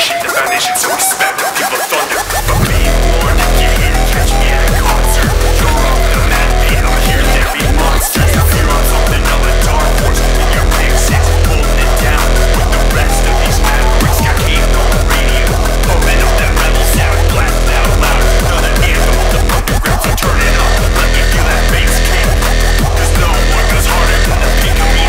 foundation, the foundation, so respect the people thunder. But be warned, get in, catch me at a concert. You're off the map, man, I'll hear there be monsters. If you're on something on the dark horse, and your big six holding it down with the rest of these mavericks. Got game on the radio, open up that rebel sound, blast out loud. Another anthem on the fucking ground, so turn it up. Let me feel that bass kick, cause no one goes harder than the peak of me.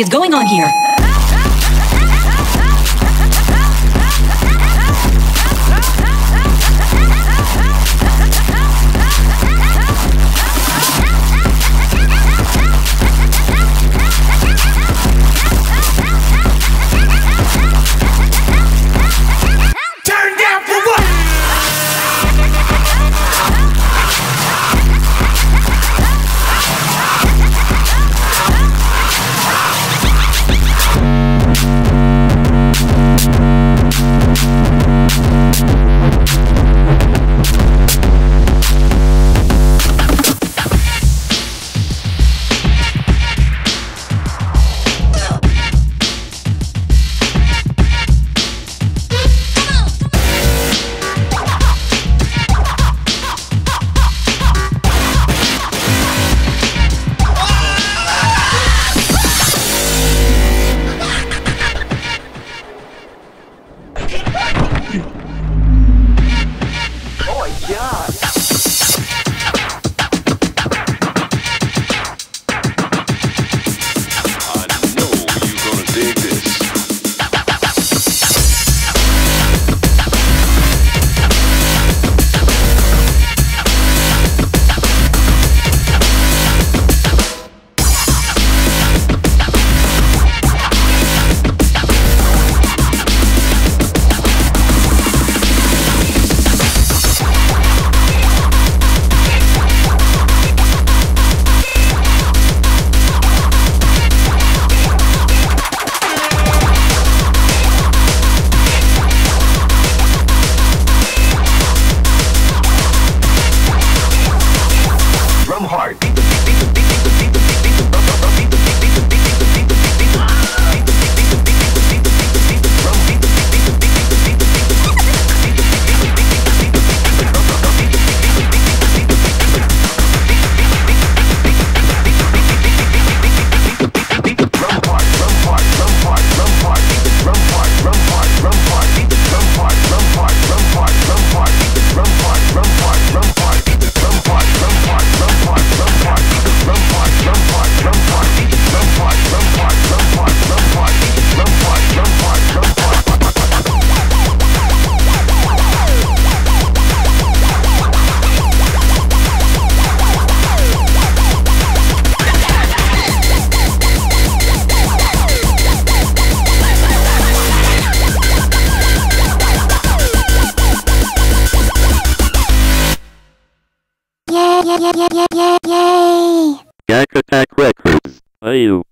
Is going on here? Yay! Yak Attack Records. Ayo.